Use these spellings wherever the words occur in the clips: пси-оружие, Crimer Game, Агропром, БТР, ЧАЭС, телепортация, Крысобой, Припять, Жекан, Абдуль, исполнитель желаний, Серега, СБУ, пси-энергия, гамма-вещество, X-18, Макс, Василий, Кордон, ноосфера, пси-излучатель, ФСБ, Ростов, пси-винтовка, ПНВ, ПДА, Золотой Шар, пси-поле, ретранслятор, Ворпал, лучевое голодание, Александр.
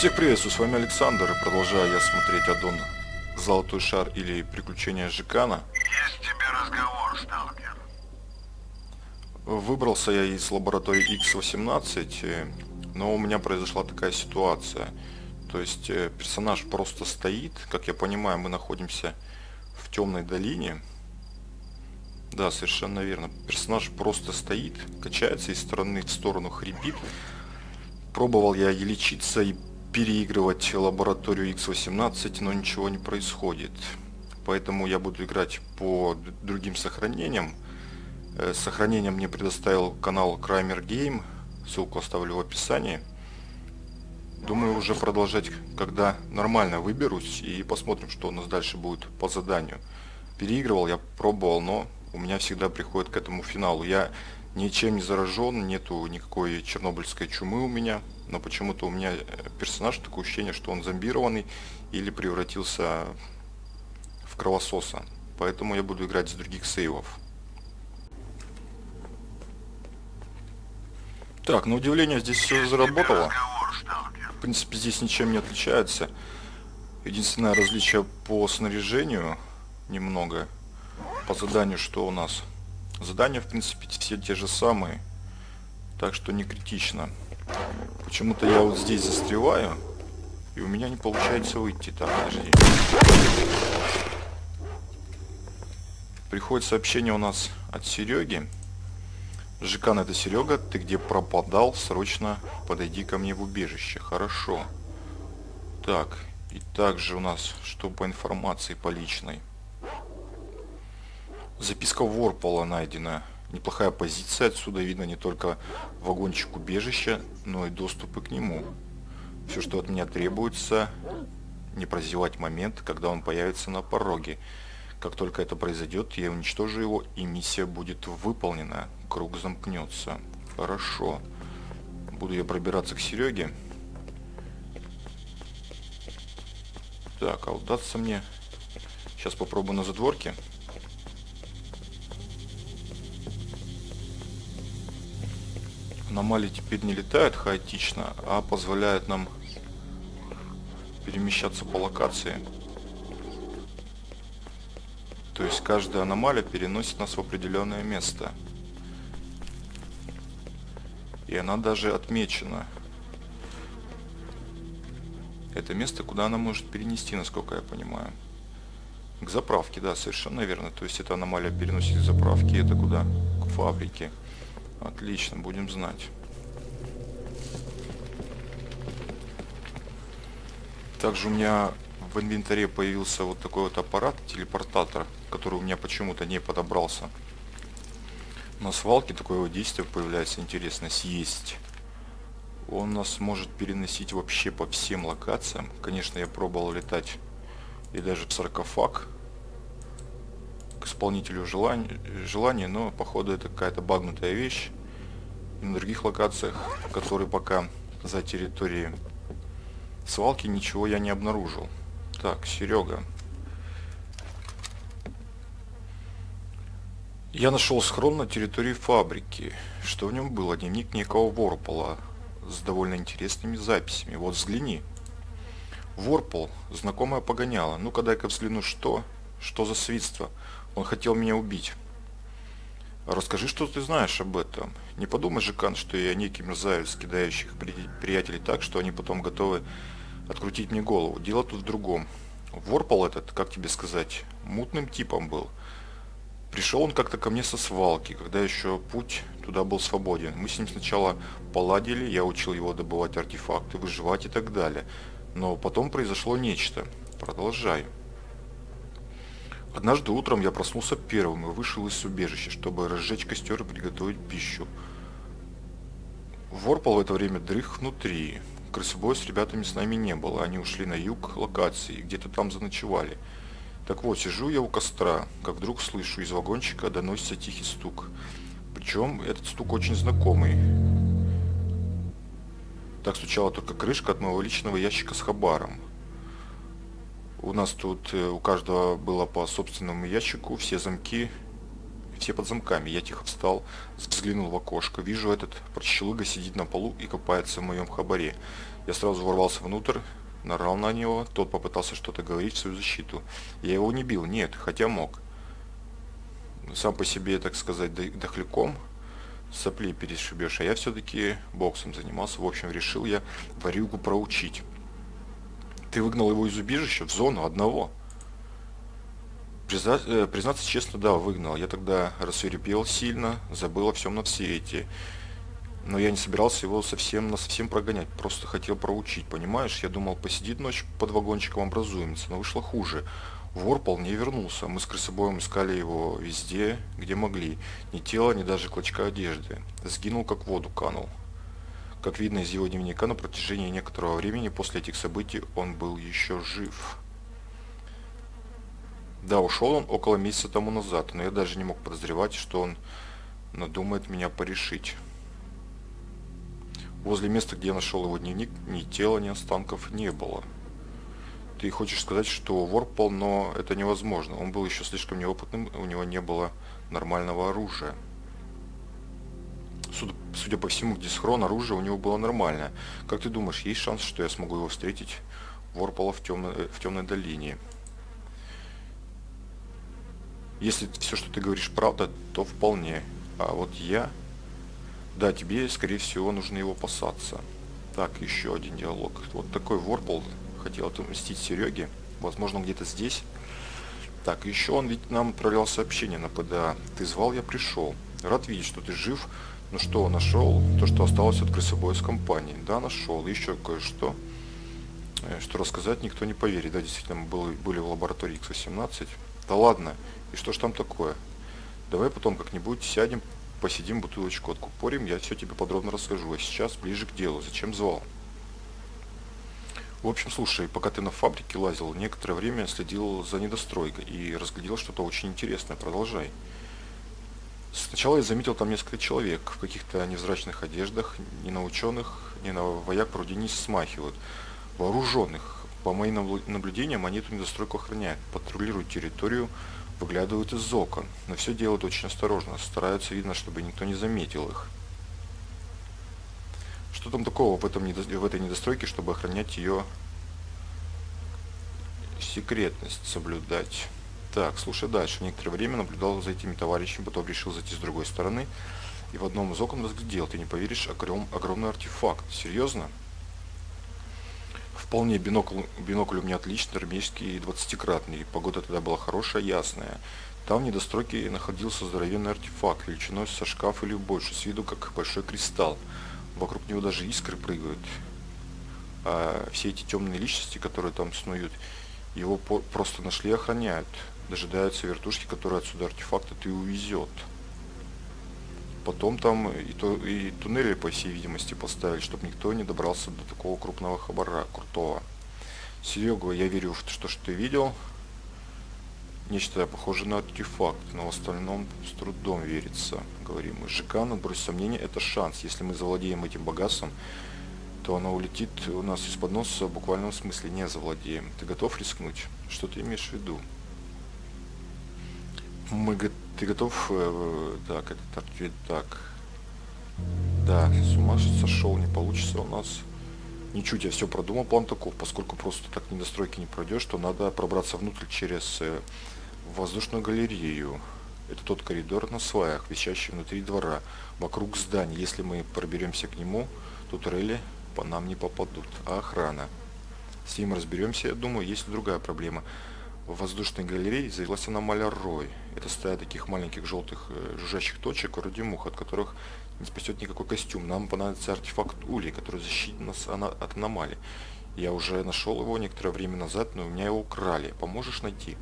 Всех приветствую, с вами Александр, и продолжаю я смотреть аддон «Золотой шар» или «Приключения Жекана». Есть тебе разговор, сталкер. Выбрался я из лаборатории X-18, но у меня произошла такая ситуация. То есть персонаж просто стоит, как я понимаю, мы находимся в темной долине. Да, совершенно верно. Персонаж просто стоит, качается из стороны в сторону, хрипит. Пробовал я и лечиться, и переигрывать лабораторию X-18, но ничего не происходит. Поэтому я буду играть по другим сохранениям. Сохранение мне предоставил канал Crimer Game. Ссылку оставлю в описании. Думаю, уже продолжать, когда нормально выберусь, и посмотрим, что у нас дальше будет по заданию. Переигрывал я, пробовал, но у меня всегда приходит к этому финалу. Я ничем не заражен, нету никакой чернобыльской чумы у меня, но почему-то у меня персонаж, такое ощущение, что он зомбированный или превратился в кровососа. Поэтому я буду играть с других сейвов. Так, на удивление здесь все заработало. В принципе, здесь ничем не отличается. Единственное различие по снаряжению немного. По заданию, что у нас? Задания, в принципе, все те же самые, так что не критично. Почему-то я вот здесь застреваю, и у меня не получается выйти. Так, подожди. Приходит сообщение у нас от Сереги. Жекан, это Серега, ты где пропадал? Срочно подойди ко мне в убежище. Хорошо. Так, и также у нас что по информации по личной? Записка Ворпала найдена. Неплохая позиция. Отсюда видно не только вагончик убежища, но и доступы к нему. Все, что от меня требуется, не прозевать момент, когда он появится на пороге. Как только это произойдет, я уничтожу его, и миссия будет выполнена. Круг замкнется. Хорошо. Буду я пробираться к Сереге. Так, а удастся мне? Сейчас попробую на задворке. Аномалии теперь не летают хаотично, а позволяют нам перемещаться по локации. То есть каждая аномалия переносит нас в определенное место. И она даже отмечена. Это место, куда она может перенести, насколько я понимаю. К заправке, да, совершенно верно. То есть эта аномалия переносит к заправке, это куда? К фабрике. Отлично, будем знать. Также у меня в инвентаре появился вот такой вот аппарат, телепортатор, который у меня почему-то не подобрался. На свалке такое вот действие появляется, интересно, съесть. Он нас может переносить вообще по всем локациям. Конечно, я пробовал летать и даже в саркофаг. К исполнителю желаний, но походу это какая-то багнутая вещь. И на других локациях, которые пока за территорией свалки, ничего я не обнаружил. Так, Серега. Я нашел схрон на территории фабрики. Что в нем было? Дневник некого Ворпала с довольно интересными записями. Вот взгляни. Ворпал, знакомая погоняла. Ну-ка дай-ка взгляну, что... Что за свидство? Он хотел меня убить. Расскажи, что ты знаешь об этом. Не подумай, Жекан, что я некий мерзавец, кидающих приятелей так, что они потом готовы открутить мне голову. Дело тут в другом. Ворпал этот, как тебе сказать, мутным типом был. Пришел он как-то ко мне со свалки, когда еще путь туда был свободен. Мы с ним сначала поладили, я учил его добывать артефакты, выживать и так далее. Но потом произошло нечто. Продолжаю. Однажды утром я проснулся первым и вышел из убежища, чтобы разжечь костер и приготовить пищу. Ворпал в это время дрых внутри. Крысобой с ребятами с нами не было, они ушли на юг локации и где-то там заночевали. Так вот, сижу я у костра, как вдруг слышу, из вагончика доносится тихий стук. Причем этот стук очень знакомый. Так стучала только крышка от моего личного ящика с хабаром. У нас тут у каждого было по собственному ящику, все замки, все под замками. Я тихо встал, взглянул в окошко. Вижу, этот прощелыга сидит на полу и копается в моем хабаре. Я сразу ворвался внутрь, нарвал на него. Тот попытался что-то говорить в свою защиту. Я его не бил, нет, хотя мог. Сам по себе, так сказать, дохляком сопли перешибешь, а я все-таки боксом занимался. В общем, решил я варюгу проучить. Ты выгнал его из убежища в зону одного? Признаться честно, да, выгнал. Я тогда рассверепел сильно, забыл о всем на свете. Но я не собирался его совсем прогонять, просто хотел проучить, понимаешь? Я думал, посидит ночь под вагончиком, образуемся, но вышло хуже. Ворпал не вернулся, мы с Крысобоем искали его везде, где могли. Ни тела, ни даже клочка одежды. Сгинул, как в воду канул. Как видно из его дневника, на протяжении некоторого времени после этих событий он был еще жив. Да, ушел он около месяца тому назад, но я даже не мог подозревать, что он надумает меня порешить. Возле места, где я нашел его дневник, ни тела, ни останков не было. Ты хочешь сказать, что Ворпал, но это невозможно. Он был еще слишком неопытным, у него не было нормального оружия. Судя по всему, где схрон, оружие у него было нормальное. Как ты думаешь, есть шанс, что я смогу его встретить, Ворпала, в темной долине? Если все, что ты говоришь, правда, то вполне. А вот я... Да, тебе, скорее всего, нужно его опасаться. Так, еще один диалог. Вот такой Ворпал хотел отомстить Сереге. Возможно, он где-то здесь. Так, еще он ведь нам отправлял сообщение на ПДА. Ты звал, я пришел. Рад видеть, что ты жив. Ну что, нашел то, что осталось от Крысобоя с компанией? Да, нашел. Еще кое-что, что рассказать никто не поверит. Да, действительно, мы были в лаборатории X-18. Да ладно, и что ж там такое? Давай потом как-нибудь сядем, посидим, бутылочку откупорим, я все тебе подробно расскажу. А сейчас ближе к делу. Зачем звал? В общем, слушай, пока ты на фабрике лазил, некоторое время следил за недостройкой и разглядел что-то очень интересное. Продолжай. Сначала я заметил там несколько человек в каких-то невзрачных одеждах, ни на ученых, ни на вояк вроде не смахивают. Вооруженных. По моим наблюдениям, они эту недостройку охраняют, патрулируют территорию, выглядывают из окон. Но все делают очень осторожно, стараются, видно, чтобы никто не заметил их. Что там такого в этой недостройке, чтобы охранять ее секретность, соблюдать? Так, слушай дальше. Некоторое время наблюдал за этими товарищами, потом решил зайти с другой стороны. И в одном из окон разглядел, ты не поверишь, огромный артефакт. Серьезно? Вполне, бинокль у меня отличный, армейский, 20-кратный. Погода тогда была хорошая, ясная. Там в недостройке находился здоровенный артефакт, величиной со шкаф или больше, с виду как большой кристалл. Вокруг него даже искры прыгают. А все эти темные личности, которые там снуют, его просто нашли и охраняют. Дожидаются вертушки, которые отсюда артефакты ты увезет. Потом там и туннели, по всей видимости, поставили, чтобы никто не добрался до такого крупного хабара, крутого. Серега, я верю в то, что ты видел. Нечто похоже на артефакт, но в остальном с трудом верится. Говорим мы. Жекан, брось сомнения, это шанс. Если мы завладеем этим богатством, то оно улетит у нас из-под носа, в буквальном смысле не завладеем. Ты готов рискнуть? Что ты имеешь в виду? Ты готов... Так, этот ответ так. Да, с ума сошел, не получится у нас. Ничуть, я все продумал, план таков. Поскольку просто так недостройки не пройдешь, то надо пробраться внутрь через воздушную галерею. Это тот коридор на сваях, висящий внутри двора, вокруг здания. Если мы проберемся к нему, то турели по нам не попадут. А охрана? С ним разберемся, я думаю. Есть другая проблема. В воздушной галерее завелась аномалия Рой. Это стая таких маленьких желтых жужжащих точек, вроде мух, от которых не спасет никакой костюм. Нам понадобится артефакт Ули, который защитит нас от аномалии. Я уже нашел его некоторое время назад, но у меня его украли. Поможешь найти?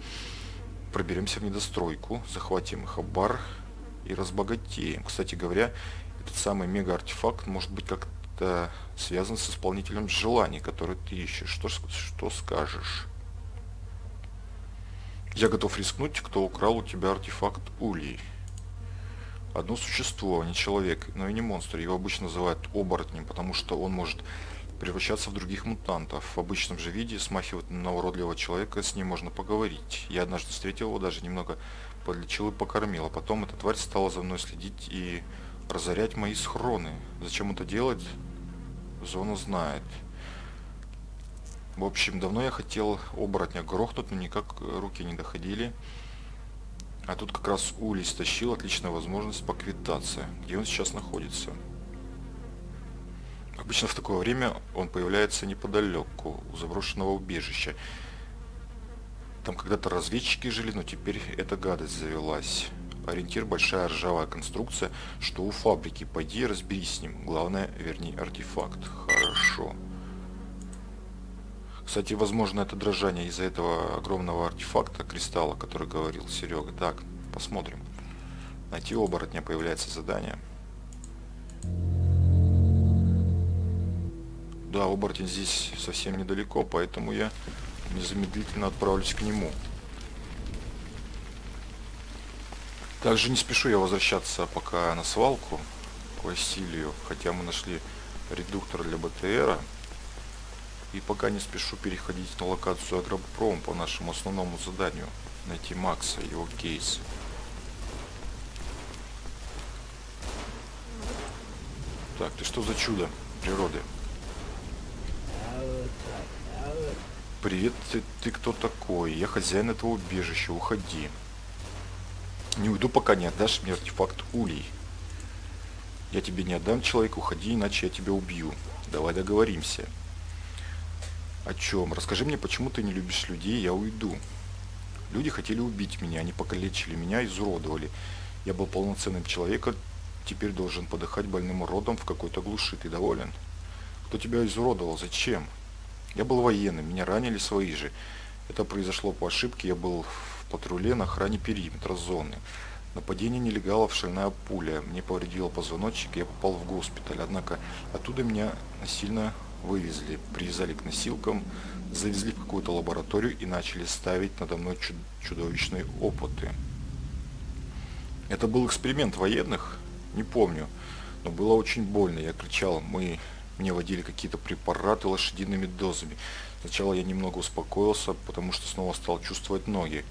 Проберемся в недостройку, захватим хабар и разбогатеем. Кстати говоря, этот самый мега-артефакт может быть как-то связан с исполнителем желаний, который ты ищешь. Что скажешь? Я готов рискнуть, кто украл у тебя артефакт Улей. Одно существо, не человек, но и не монстр. Его обычно называют оборотнем, потому что он может превращаться в других мутантов. В обычном же виде смахивают на уродливого человека, с ним можно поговорить. Я однажды встретил его, даже немного подлечил и покормил. А потом эта тварь стала за мной следить и разорять мои схроны. Зачем это делать? Зона знает. В общем, давно я хотел оборотня грохнуть, но никак руки не доходили. А тут как раз Улей стащил, отличная возможность поквитаться. Где он сейчас находится? Обычно в такое время он появляется неподалеку, у заброшенного убежища. Там когда-то разведчики жили, но теперь эта гадость завелась. Ориентир – большая ржавая конструкция, что у фабрики. Пойди разберись с ним. Главное, верни артефакт. Хорошо. Кстати, возможно, это дрожание из-за этого огромного артефакта, кристалла, который говорил Серега. Так, посмотрим. Найти оборотня, появляется задание. Да, оборотень здесь совсем недалеко, поэтому я незамедлительно отправлюсь к нему. Также не спешу я возвращаться пока на свалку к Василию, хотя мы нашли редуктор для БТРа. И пока не спешу переходить на локацию Агропром по нашему основному заданию. Найти Макса, его кейс. Так, ты что за чудо природы? Привет, ты кто такой? Я хозяин этого убежища, уходи. Не уйду, пока не отдашь мне артефакт Улей. Я тебе не отдам, человек, уходи, иначе я тебя убью. Давай договоримся. О чем? Расскажи мне, почему ты не любишь людей, я уйду. Люди хотели убить меня, они покалечили меня, изуродовали. Я был полноценным человеком, теперь должен подыхать больным уродом в какой-то глуши. Ты доволен? Кто тебя изуродовал? Зачем? Я был военным, меня ранили свои же. Это произошло по ошибке, я был в патруле на охране периметра зоны. Нападение нелегалов, шальная пуля. Мне повредило позвоночник, я попал в госпиталь. Однако оттуда меня насильно вывезли, привязали к носилкам, завезли в какую-то лабораторию и начали ставить надо мной чудовищные опыты. Это был эксперимент военных, не помню, но было очень больно. Я кричал, мне водили какие-то препараты лошадиными дозами. Сначала я немного успокоился, потому что снова стал чувствовать ноги.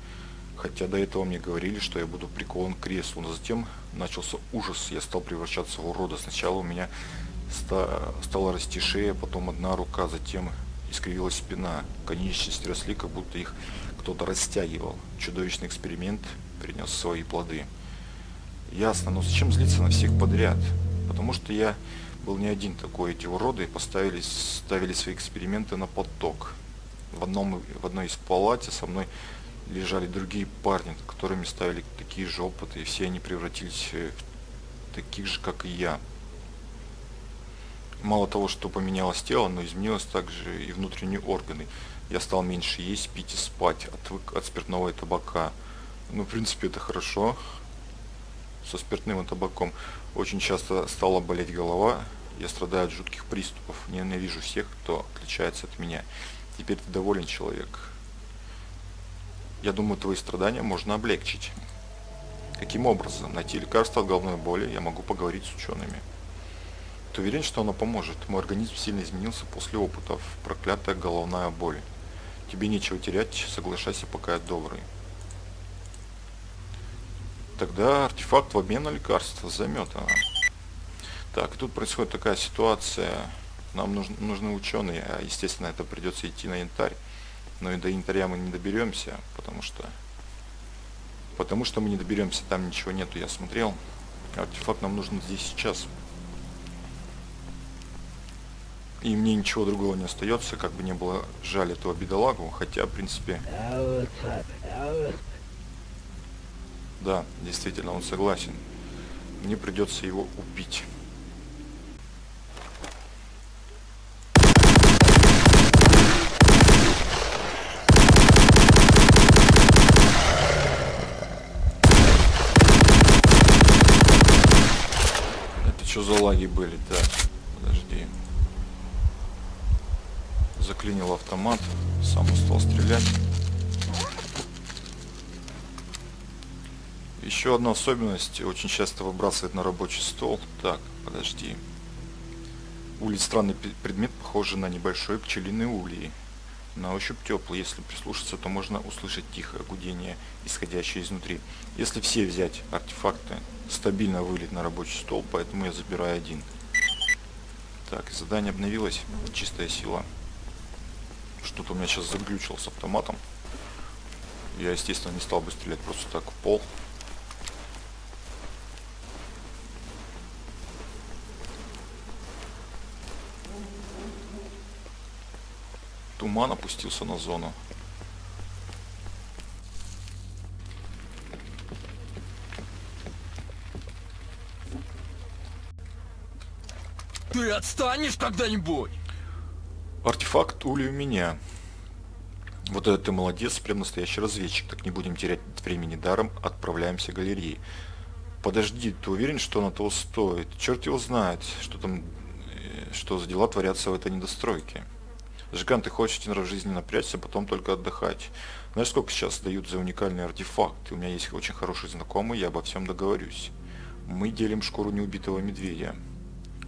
Хотя до этого мне говорили, что я буду прикован к креслу. Но затем начался ужас, я стал превращаться в урода. Сначала у меня стала расти шея, потом одна рука, затем искривилась спина. Конечности росли, как будто их кто-то растягивал. Чудовищный эксперимент принес свои плоды. Ясно, но зачем злиться на всех подряд? Потому что я был не один такой, эти уроды ставили свои эксперименты на поток. В одной из палате со мной лежали другие парни, которыми ставили такие же опыты, и все они превратились в таких же, как и я. Мало того, что поменялось тело, но изменилось также и внутренние органы. Я стал меньше есть, пить и спать, отвык от спиртного и табака. Ну, в принципе, это хорошо. Со спиртным и табаком. Очень часто стала болеть голова. Я страдаю от жутких приступов. Ненавижу всех, кто отличается от меня. Теперь ты доволен, человек. Я думаю, твои страдания можно облегчить. Каким образом? Найти лекарство от головной боли. Я могу поговорить с учеными. Ты уверен, что оно поможет? Мой организм сильно изменился после опытов. Проклятая головная боль. Тебе нечего терять. Соглашайся, пока я добрый. Тогда артефакт в обмен на лекарство. Заметано. Так, тут происходит такая ситуация. Нам нужны ученые. А естественно, это придется идти на янтарь. Но и до янтаря мы не доберемся, потому что мы не доберемся. Там ничего нету, я смотрел. Артефакт нам нужен здесь сейчас. И мне ничего другого не остается, как бы не было жаль этого бедолагу. Хотя, в принципе... Да, действительно, он согласен. Мне придется его убить. Это что за лаги были? Так, подожди. Заклинил автомат, сам устал стрелять. Еще одна особенность, очень часто выбрасывает на рабочий стол. Так, подожди. Улей — странный предмет, похожий на небольшой пчелиный улей. На ощупь теплый, если прислушаться, то можно услышать тихое гудение, исходящее изнутри. Если все взять артефакты, стабильно вылет на рабочий стол, поэтому я забираю один. Так, задание обновилось. Чистая сила. Что-то у меня сейчас заглючил с автоматом. Я, естественно, не стал бы стрелять просто так в пол. Туман опустился на зону. Ты отстанешь когда-нибудь? Артефакт улей у меня. Вот это ты молодец, прям настоящий разведчик. Так, не будем терять времени даром, отправляемся к галерее. Подожди, ты уверен, что она того стоит? Черт его знает, что там, что за дела творятся в этой недостройке. Жекан, ты хочешь один раз в жизни напрячься, потом только отдыхать. Знаешь, сколько сейчас дают за уникальный артефакт? У меня есть очень хороший знакомый, я обо всем договорюсь. Мы делим шкуру неубитого медведя.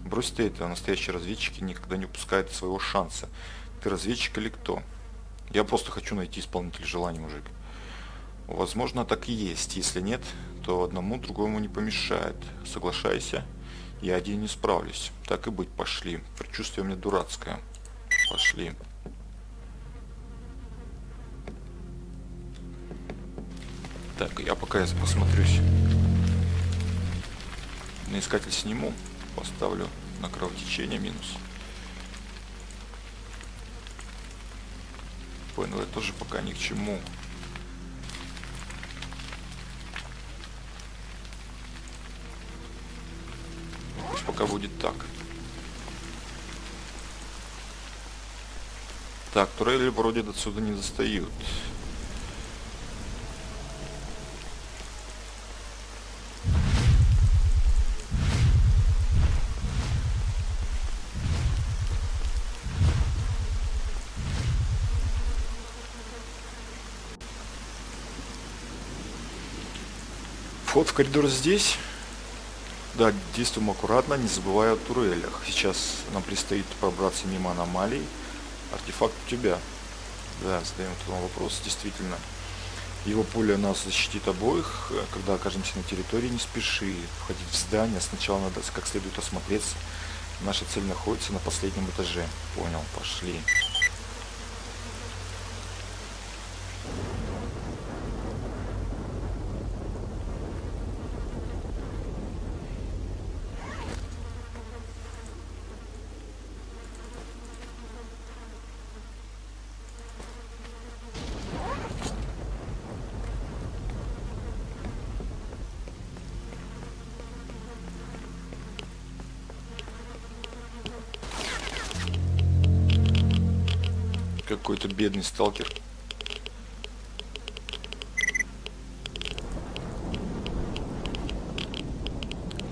Брось ты это, настоящие разведчики никогда не упускают своего шанса. Ты разведчик или кто? Я просто хочу найти исполнитель желаний, мужик. Возможно, так и есть. Если нет, то одному другому не помешает. Соглашайся, я один не справлюсь. Так и быть, пошли. Предчувствие у меня дурацкое. Пошли. Так, я пока посмотрюсь. На искатель сниму, поставлю на кровотечение минус. ПНВ тоже пока ни к чему. Пусть пока будет так. Так, турели вроде отсюда не достают. Вход в коридор здесь. Да, действуем аккуратно, не забывая о турелях. Сейчас нам предстоит пробраться мимо аномалий. Артефакт у тебя. Да, задаем этому вопрос. Действительно. Его поле нас защитит обоих. Когда окажемся на территории, не спеши входить в здание. Сначала надо как следует осмотреться. Наша цель находится на последнем этаже. Понял, пошли. Какой-то бедный сталкер.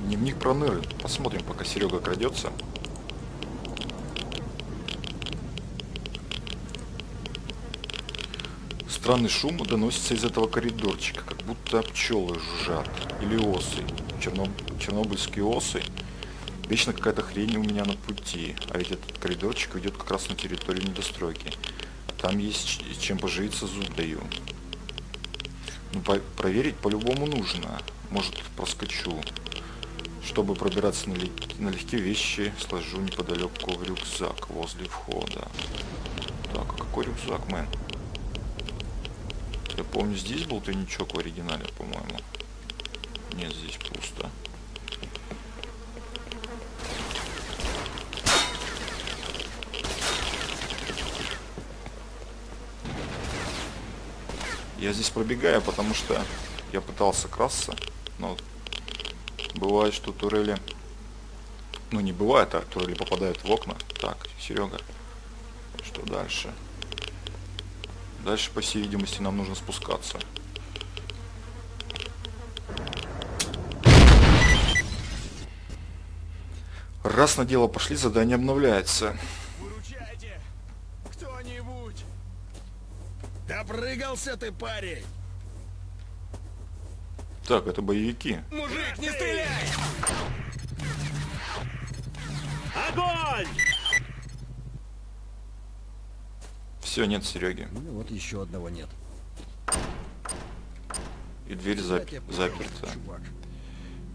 Дневник проныры. Посмотрим, пока Серега крадется. Странный шум доносится из этого коридорчика, как будто пчелы жужжат. Или осы. Чернобыльские осы. Вечно какая-то хрень у меня на пути. А ведь этот коридорчик идет как раз на территорию недостройки. Там есть чем поживиться, зуб даю. Ну, проверить по-любому нужно. Может, проскочу. Чтобы пробираться налегке, вещи сложу неподалеку в рюкзак возле входа. Так, а какой рюкзак, мэн? Я помню, здесь был тайничок в оригинале, по-моему. Нет, здесь пусто. Я здесь пробегаю, потому что я пытался красться, но бывает, что турели... Ну, не бывает, а турели попадают в окна. Так, Серега, что дальше? Дальше, по всей видимости, нам нужно спускаться. Раз на дело пошли, задание обновляется. Допрыгался ты, парень! Так, это боевики. Мужик, не стреляй! Огонь! Все, нет Сереги. Ну, вот еще одного нет. И дверь заперта.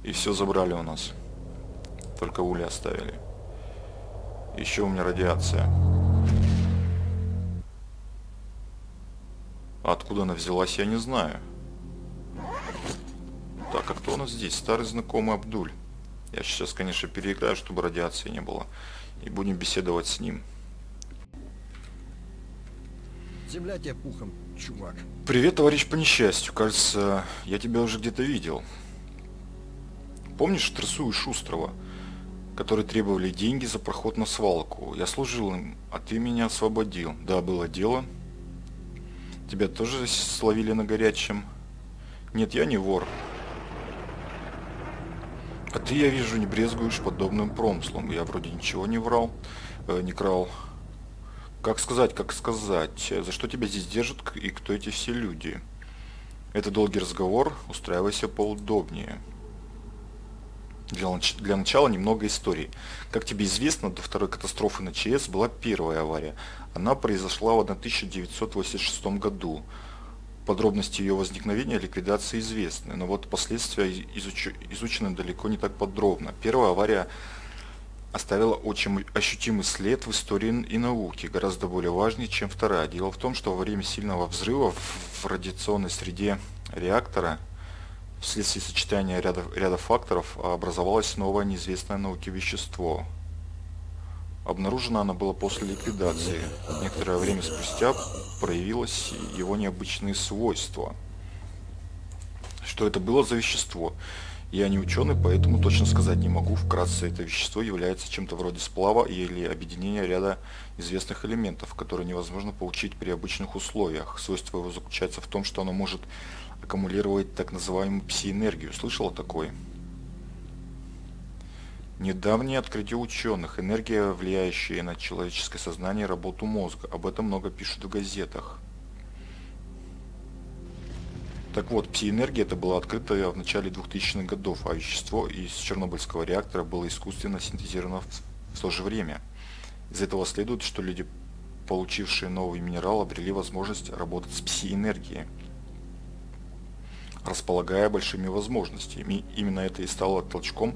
И все забрали у нас. Только ули оставили. Еще у меня радиация. А откуда она взялась, я не знаю. Так, а кто у нас здесь? Старый знакомый Абдуль. Я сейчас, конечно, переиграю, чтобы радиации не было. И будем беседовать с ним. Земля тебе пухом, чувак. Привет, товарищ по несчастью. Кажется, я тебя уже где-то видел. Помнишь Трясу и Шустрого, которые требовали деньги за проход на свалку? Я служил им, а ты меня освободил. Да, было дело. Тебя тоже словили на горячем? Нет, я не вор. А ты, я вижу, не брезгуешь подобным промыслом. Я вроде ничего не врал, не крал. Как сказать? За что тебя здесь держат и кто эти все люди? Это долгий разговор, устраивайся поудобнее. Для начала немного истории. Как тебе известно, до второй катастрофы на ЧАЭС была первая авария. Она произошла в 1986 году. Подробности ее возникновения и ликвидации известны, но вот последствия изучены далеко не так подробно. Первая авария оставила очень ощутимый след в истории и науке, гораздо более важный, чем вторая. Дело в том, что во время сильного взрыва в радиационной среде реактора вследствие сочетания ряда факторов образовалось новое неизвестное науке вещество. Обнаружена она была после ликвидации. Некоторое время спустя проявилось его необычные свойства. Что это было за вещество? Я не ученый, поэтому точно сказать не могу. Вкратце, это вещество является чем-то вроде сплава или объединения ряда известных элементов, которые невозможно получить при обычных условиях. Свойство его заключается в том, что оно может аккумулировать так называемую пси-энергию. Слышал о такой? Недавнее открытие ученых. Энергия, влияющая на человеческое сознание и работу мозга. Об этом много пишут в газетах. Так вот, пси-энергия это была открыта в начале 2000-х годов, а вещество из чернобыльского реактора было искусственно синтезировано в то же время. Из этого следует, что люди, получившие новый минерал, обрели возможность работать с пси-энергией, располагая большими возможностями. Именно это и стало толчком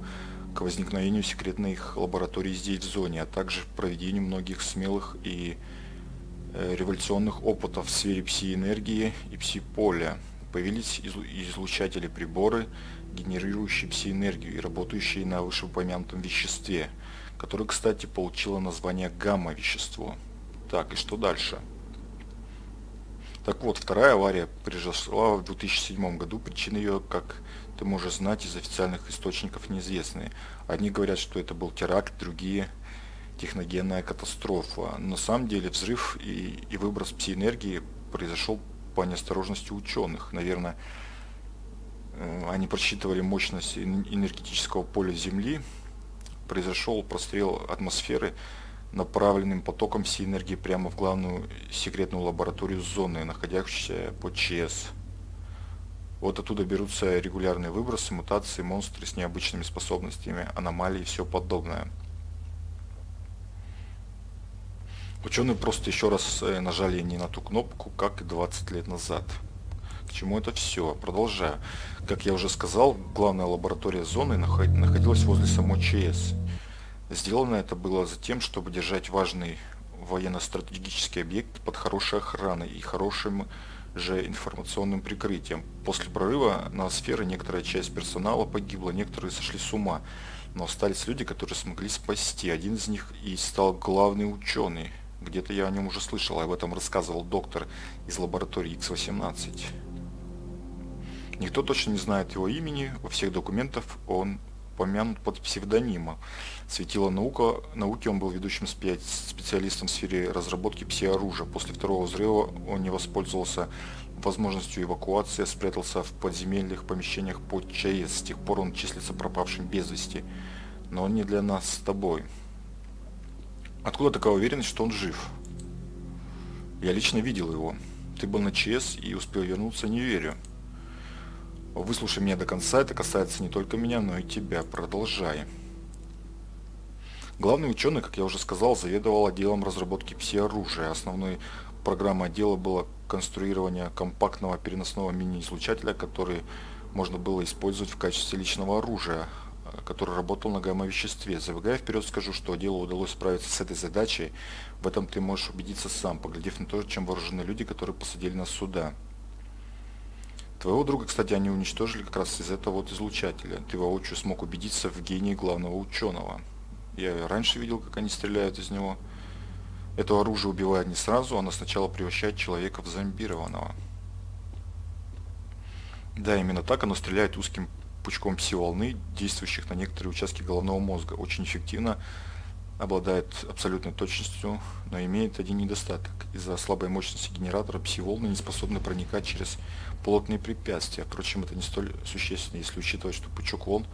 к возникновению секретных лабораторий здесь, в зоне, а также проведению многих смелых и революционных опытов в сфере пси-энергии и пси-поля. Появились излучатели, приборы, генерирующие пси-энергию и работающие на вышеупомянутом веществе, которое, кстати, получило название гамма-вещество. Так, и что дальше? Так вот, вторая авария произошла в 2007 году. Причины ее, как ты можешь знать, из официальных источников неизвестны. Одни говорят, что это был теракт, другие – техногенная катастрофа. Но на самом деле взрыв и выброс пси-энергии произошел по неосторожности ученых. Наверное, они просчитывали мощность энергетического поля Земли. Произошел прострел атмосферы направленным потоком всей энергии прямо в главную секретную лабораторию зоны, находящуюся под ЧС. Вот оттуда берутся регулярные выбросы, мутации, монстры с необычными способностями, аномалии и все подобное. Ученые просто еще раз нажали не на ту кнопку, как и 20 лет назад. К чему это все? Продолжаю. Как я уже сказал, главная лаборатория зоны находилась возле самой ЧС. Сделано это было за тем, чтобы держать важный военно-стратегический объект под хорошей охраной и хорошим же информационным прикрытием. После прорыва ноосферы некоторая часть персонала погибла, некоторые сошли с ума, но остались люди, которые смогли спасти. Один из них и стал главный ученый. Где-то я о нем уже слышал, об этом рассказывал доктор из лаборатории X-18. Никто точно не знает его имени, во всех документах он упомянут под псевдонимом. Светила науки, он был ведущим специалистом в сфере разработки пси-оружия. После второго взрыва он не воспользовался возможностью эвакуации, спрятался в подземельных помещениях под ЧАЭС. С тех пор он числится пропавшим без вести. Но он не для нас с тобой. Откуда такая уверенность, что он жив? Я лично видел его. Ты был на ЧАЭС и успел вернуться, не верю. Выслушай меня до конца, это касается не только меня, но и тебя. Продолжай. Главный ученый, как я уже сказал, заведовал отделом разработки пси-оружия. Основной программой отдела было конструирование компактного переносного мини-излучателя, который можно было использовать в качестве личного оружия, который работал на гамма-веществе. Забегая вперед, скажу, что делу удалось справиться с этой задачей. В этом ты можешь убедиться сам, поглядев на то, чем вооружены люди, которые посадили нас сюда. Твоего друга, кстати, они уничтожили как раз из этого вот излучателя. Ты воочию смог убедиться в гении главного ученого. Я раньше видел, как они стреляют из него. Это оружие убивает не сразу, оно сначала превращает человека в зомбированного. Да, именно так, оно стреляет узким пучком пси-волны, действующих на некоторые участки головного мозга. Очень эффективно, обладает абсолютной точностью, но имеет один недостаток. Из-за слабой мощности генератора пси-волны не способны проникать через плотные препятствия. Впрочем, это не столь существенно, если учитывать, что пучок волн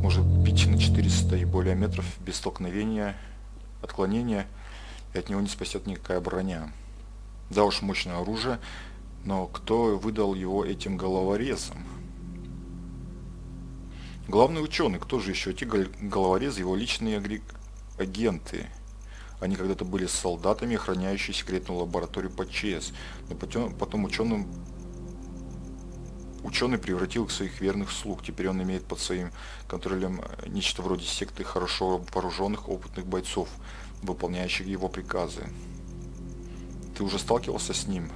может бить на 400 и более метров без столкновения, отклонения, и от него не спасет никакая броня. Да уж, мощное оружие, но кто выдал его этим головорезам? Главный ученый, кто же еще? Эти головорезы, его личные агенты. Они когда-то были солдатами, охраняющие секретную лабораторию по ЧАЭС, но потом ученый превратил их в своих верных слуг. Теперь он имеет под своим контролем нечто вроде секты хорошо вооруженных опытных бойцов, выполняющих его приказы. Ты уже сталкивался с ним?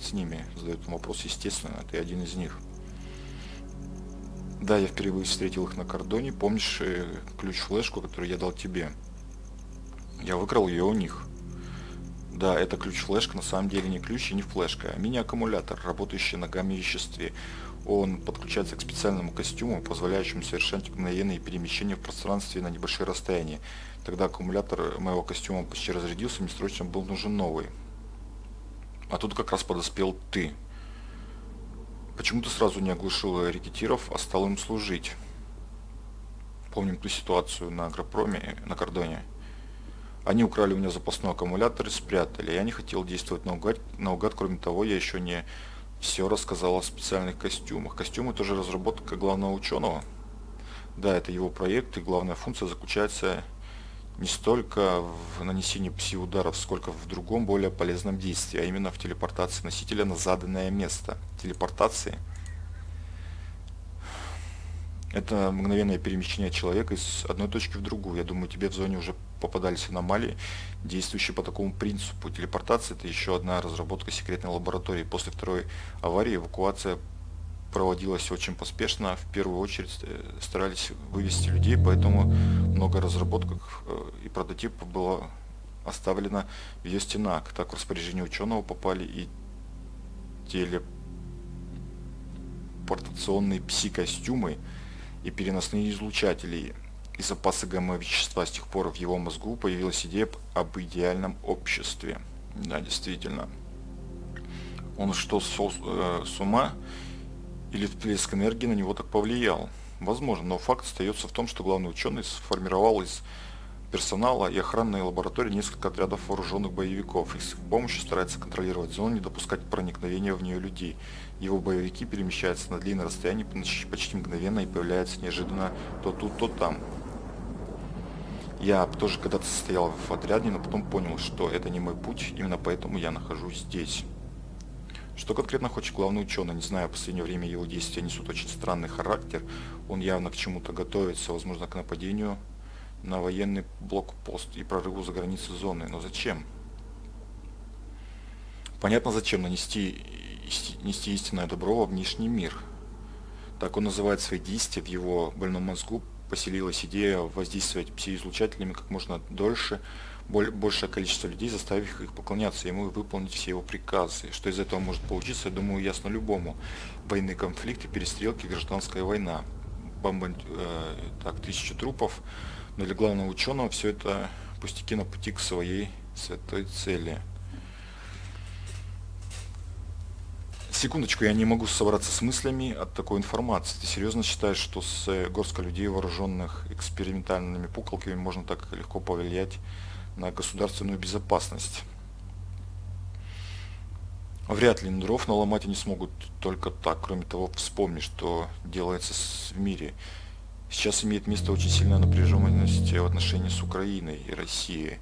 С ними? Задает он вопрос. Естественно, ты один из них. Да, я впервые встретил их на Кордоне. Помнишь ключ-флешку, которую я дал тебе? Я выкрал ее у них. Да, это ключ-флешка, на самом деле не ключ и не флешка, а мини-аккумулятор, работающий на гамме-веществе. Он подключается к специальному костюму, позволяющему совершать мгновенные перемещения в пространстве на небольшие расстояния. Тогда аккумулятор моего костюма почти разрядился, мне срочно был нужен новый. А тут как раз подоспел ты. Почему ты сразу не оглушил рекетиров, а стал им служить? Помним ту ситуацию на Агропроме, на Кордоне. Они украли у меня запасной аккумулятор и спрятали. Я не хотел действовать наугад. Кроме того, я еще не все рассказал о специальных костюмах. Костюмы тоже разработка главного ученого. Да, это его проект, и главная функция заключается не столько в нанесении пси-ударов, сколько в другом, более полезном действии, а именно в телепортации носителя на заданное место. Телепортации – это мгновенное перемещение человека из одной точки в другую. Я думаю, тебе в зоне уже попадались аномалии, действующие по такому принципу. Телепортация – это еще одна разработка секретной лаборатории. После второй аварии эвакуация проводилась очень поспешно, в первую очередь старались вывести людей, поэтому много разработок и прототипов было оставлено в ее стенах. Так в распоряжение ученого попали и телепортационные пси-костюмы, и переносные излучатели, и запасы гамма-вещества. С тех пор в его мозгу появилась идея об идеальном обществе. Да, действительно. Он что, с ума? Или всплеск энергии на него так повлиял? Возможно, но факт остается в том, что главный ученый сформировал из персонала и охранной лаборатории несколько отрядов вооруженных боевиков, и с их помощью старается контролировать зону, не допускать проникновения в нее людей. Его боевики перемещаются на длинное расстояние почти мгновенно и появляются неожиданно то тут, то там. Я тоже когда-то состоял в отряде, но потом понял, что это не мой путь, именно поэтому я нахожусь здесь. Что конкретно хочет главный ученый? Не знаю, в последнее время его действия несут очень странный характер. Он явно к чему-то готовится, возможно, к нападению на военный блокпост и прорыву за границы зоны. Но зачем? Понятно, зачем нести истинное добро во внешний мир. Так он называет свои действия. В его больном мозгу поселилась идея воздействовать пси-излучателями как можно дольше, большее количество людей, заставив их поклоняться ему и выполнить все его приказы. Что из этого может получиться, я думаю, ясно любому. Военные конфликты, перестрелки, гражданская война, бомбы, 1000 трупов. Но для главного ученого все это пустяки на пути к своей святой цели. Секундочку, я не могу собраться с мыслями от такой информации. Ты серьезно считаешь, что с горстка людей, вооруженных экспериментальными пуколками, можно так легко повлиять на государственную безопасность? Вряд ли, дров наломать они смогут только так. Кроме того, вспомни, что делается в мире. Сейчас имеет место очень сильная напряженность в отношении с Украиной и Россией.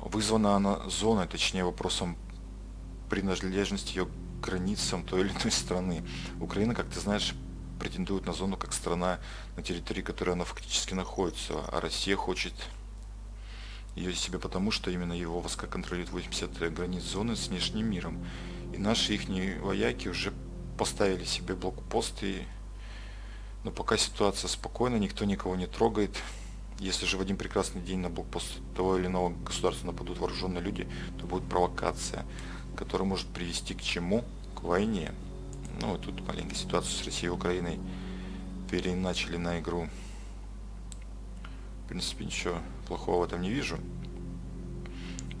Вызвана она зоной, точнее вопросом принадлежности ее к границам той или иной страны. Украина, как ты знаешь, претендует на зону как страна, на территории которой она фактически находится, а Россия хочет ее себе потому, что именно его войска контролируют 80 границ зоны с внешним миром. И наши ихние вояки уже поставили себе блокпосты, но пока ситуация спокойна, никто никого не трогает. Если же в один прекрасный день на блокпост того или иного государства нападут вооруженные люди, то будет провокация, которая может привести к чему? К войне. Ну, вот тут маленько ситуацию с Россией и Украиной переначали на игру. В принципе, ничего плохого в этом не вижу.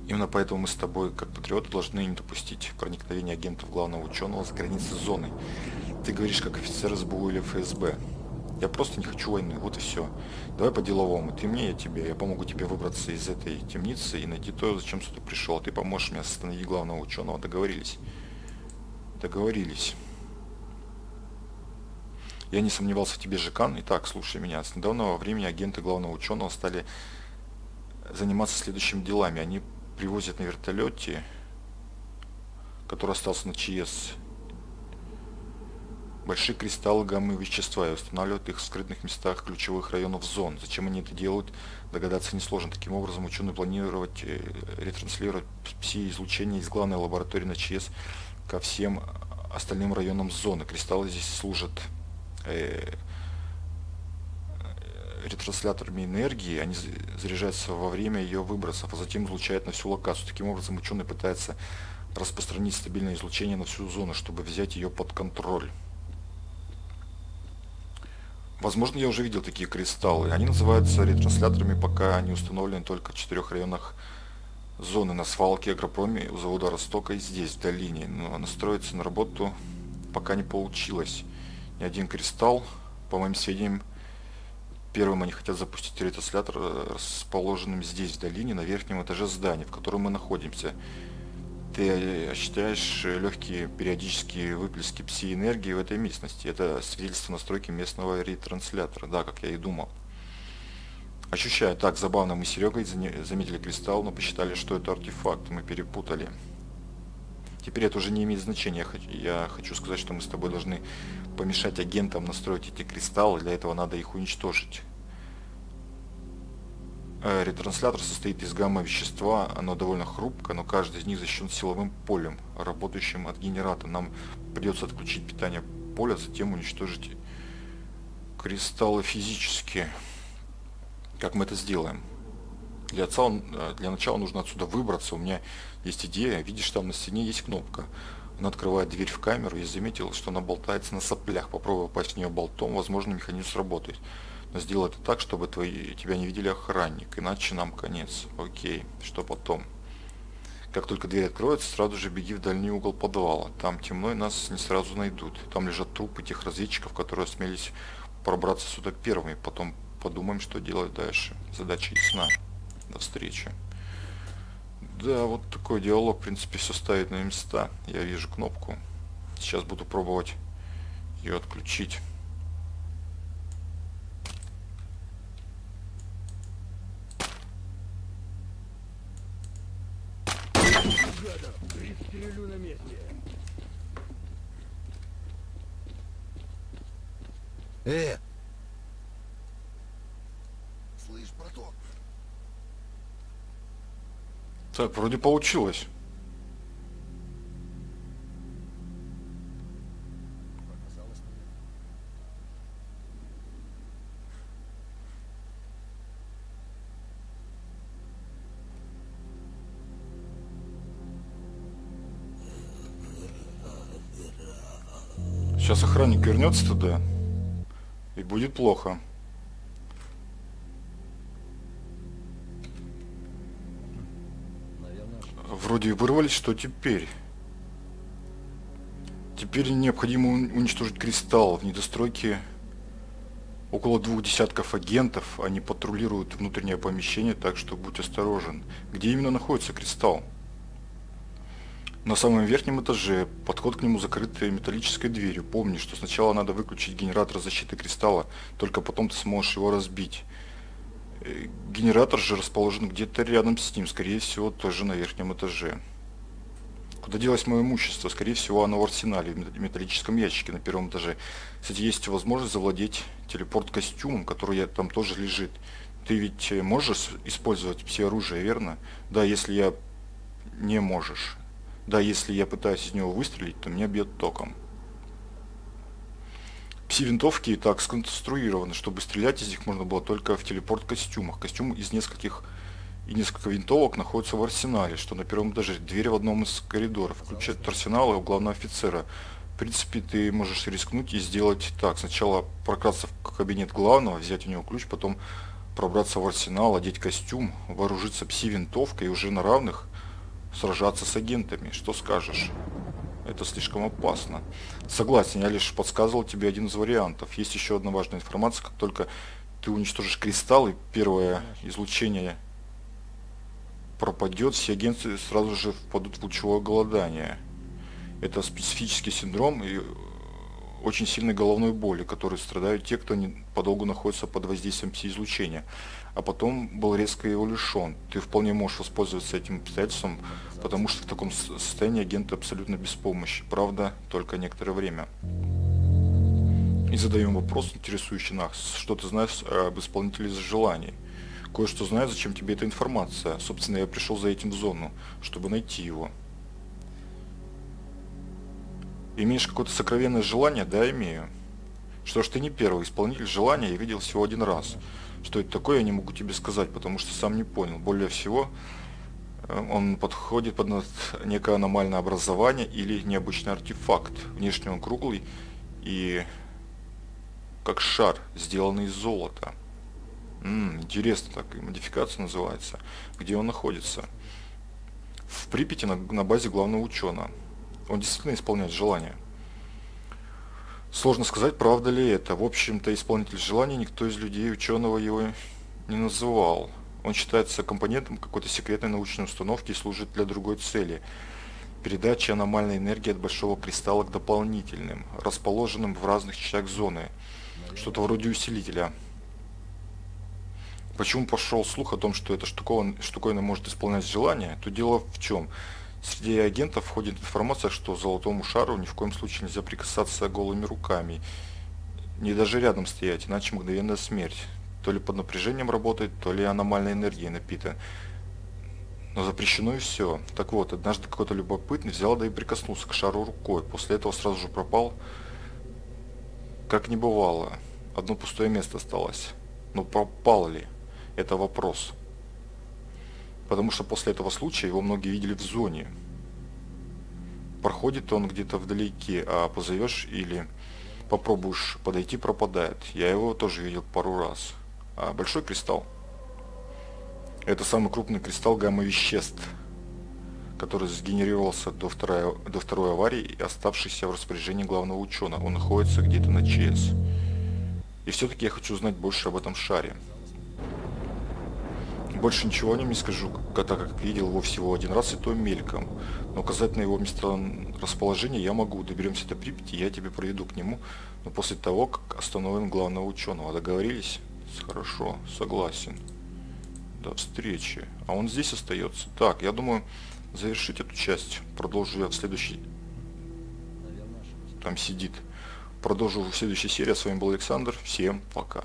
Именно поэтому мы с тобой, как патриоты, должны не допустить проникновения агентов главного ученого с границы зоны. Ты говоришь, как офицер СБУ или ФСБ. Я просто не хочу войны, вот и все. Давай по-деловому, ты мне, я тебе. Я помогу тебе выбраться из этой темницы и найти то, зачем сюда пришел. Ты поможешь мне остановить главного ученого. Договорились? Договорились. Я не сомневался в тебе, Жекан. Итак, слушай меня. С недавнего времени агенты главного ученого стали заниматься следующими делами. Они привозят на вертолете, который остался на ЧАЭС, большие кристаллы гамма-вещества и устанавливают их в скрытных местах ключевых районов зон. Зачем они это делают, догадаться несложно. Таким образом, ученые планируют ретранслировать пси-излучение из главной лаборатории на ЧАЭС ко всем остальным районам зоны. Кристаллы здесь служат ретрансляторами энергии, они заряжаются во время ее выбросов, а затем излучают на всю локацию. Таким образом, ученые пытаются распространить стабильное излучение на всю зону, чтобы взять ее под контроль. Возможно, я уже видел такие кристаллы. Они называются ретрансляторами, пока они установлены только в 4 районах зоны: на свалке, Агропроме, у завода Ростока и здесь, в долине. Но настроиться на работу пока не получилось. Ни один кристалл, по моим сведениям, первым они хотят запустить ретранслятор, расположенным здесь, в долине, на верхнем этаже здания, в котором мы находимся. Ты ощущаешь легкие периодические выплески пси-энергии в этой местности. Это свидетельство настройки местного ретранслятора. Да, как я и думал. Ощущаю. Так, забавно, мы с Серегой заметили кристалл, но посчитали, что это артефакт. Мы перепутали. Теперь это уже не имеет значения. Я хочу сказать, что мы с тобой должны помешать агентам настроить эти кристаллы. Для этого надо их уничтожить. Ретранслятор состоит из гамма-вещества, оно довольно хрупко, но каждый из них защищен силовым полем, работающим от генератора. Нам придется отключить питание поля, затем уничтожить кристаллы физически. Как мы это сделаем? Для начала нужно отсюда выбраться. У меня есть идея. Видишь, там на стене есть кнопка. Она открывает дверь в камеру. Я заметил, что она болтается на соплях. Попробуй попасть в нее болтом, возможно, механизм сработает. Но сделай это так, чтобы тебя не видели охранник, иначе нам конец. Окей, что потом? Как только дверь откроется, сразу же беги в дальний угол подвала. Там темно и нас не сразу найдут. Там лежат трупы тех разведчиков, которые осмелились пробраться сюда первыми. Потом подумаем, что делать дальше. Задача ясна. До встречи. Да, вот такой диалог, в принципе, все ставит на места. Я вижу кнопку. Сейчас буду пробовать ее отключить. Слышь, браток. Так, вроде получилось. Сейчас охранник вернется туда, и будет плохо. Вроде и вырвались, что теперь? Теперь необходимо уничтожить кристалл. В недостройке около 2 десятков агентов. Они патрулируют внутреннее помещение, так что будь осторожен. Где именно находится кристалл? На самом верхнем этаже подход к нему закрыт металлической дверью. Помни, что сначала надо выключить генератор защиты кристалла, только потом ты сможешь его разбить. Генератор же расположен где-то рядом с ним, скорее всего, тоже на верхнем этаже. Куда делось мое имущество? Скорее всего, оно в арсенале, в металлическом ящике на первом этаже. Кстати, есть возможность завладеть телепорт-костюмом, который там тоже лежит. Ты ведь можешь использовать пси-оружие, верно? Да, если я... Не можешь. Да, если я пытаюсь из него выстрелить, то меня бьет током. Пси-винтовки и так сконструированы, чтобы стрелять из них можно было только в телепорт-костюмах. Костюм из несколько винтовок находится в арсенале, что на первом этаже. Дверь в одном из коридоров. Ключ от арсенала у главного офицера. В принципе, ты можешь рискнуть и сделать так. Сначала прократься в кабинет главного, взять у него ключ, потом пробраться в арсенал, одеть костюм, вооружиться пси-винтовкой и уже на равных сражаться с агентами. Что скажешь? Это слишком опасно. Согласен, я лишь подсказывал тебе один из вариантов. Есть еще одна важная информация. Как только ты уничтожишь кристаллы, первое излучение пропадет, все агенты сразу же впадут в лучевое голодание. Это специфический синдром и очень сильной головной боли, которой страдают те, кто подолгу находится под воздействием пси-излучения, а потом был резко его лишен. Ты вполне можешь воспользоваться этим обстоятельством, потому что в таком состоянии агенты абсолютно без помощи. Правда, только некоторое время. И задаем вопрос, интересующий нас. Что ты знаешь об исполнителе желаний? Кое-что знаю, зачем тебе эта информация. Собственно, я пришел за этим в зону, чтобы найти его. Имеешь какое-то сокровенное желание? Да, имею. Что ж, ты не первый. Исполнитель желания я видел всего один раз. Что это такое, я не могу тебе сказать, потому что сам не понял. Более всего, он подходит под некое аномальное образование или необычный артефакт. Внешне он круглый и как шар, сделанный из золота. Интересно, так и модификация называется. Где он находится? В Припяти на базе главного ученого. Он действительно исполняет желания. Сложно сказать, правда ли это. В общем-то, исполнитель желаний никто из людей ученого его не называл. Он считается компонентом какой-то секретной научной установки и служит для другой цели. Передача аномальной энергии от большого кристалла к дополнительным, расположенным в разных частях зоны. Что-то вроде усилителя. Почему пошел слух о том, что эта штуковина может исполнять желания? То дело в чем? Среди агентов входит информация, что золотому шару ни в коем случае нельзя прикасаться голыми руками, не даже рядом стоять, иначе мгновенная смерть. То ли под напряжением работает, то ли аномальной энергией напитан. Но запрещено и все. Так вот, однажды какой-то любопытный взял да и прикоснулся к шару рукой. После этого сразу же пропал, как не бывало. Одно пустое место осталось. Но пропал ли? Это вопрос. Потому что после этого случая его многие видели в зоне. Проходит он где-то вдалеке, а позовешь или попробуешь подойти, пропадает. Я его тоже видел пару раз. А большой кристалл? Это самый крупный кристалл гамма-веществ, который сгенерировался до второй аварии и оставшийся в распоряжении главного ученого. Он находится где-то на ЧАЭС. И все-таки я хочу узнать больше об этом шаре. Больше ничего о нем не скажу, так как видел его всего один раз и то мельком. Но указать на его месторасположение я могу. Доберемся до Припяти, я тебя проведу к нему, но после того, как остановим главного ученого. Договорились? Хорошо, согласен. До встречи. А он здесь остается. Так, я думаю, завершить эту часть. Продолжу я в следующей... Там сидит. Продолжу в следующей серии. С вами был Александр. Всем пока.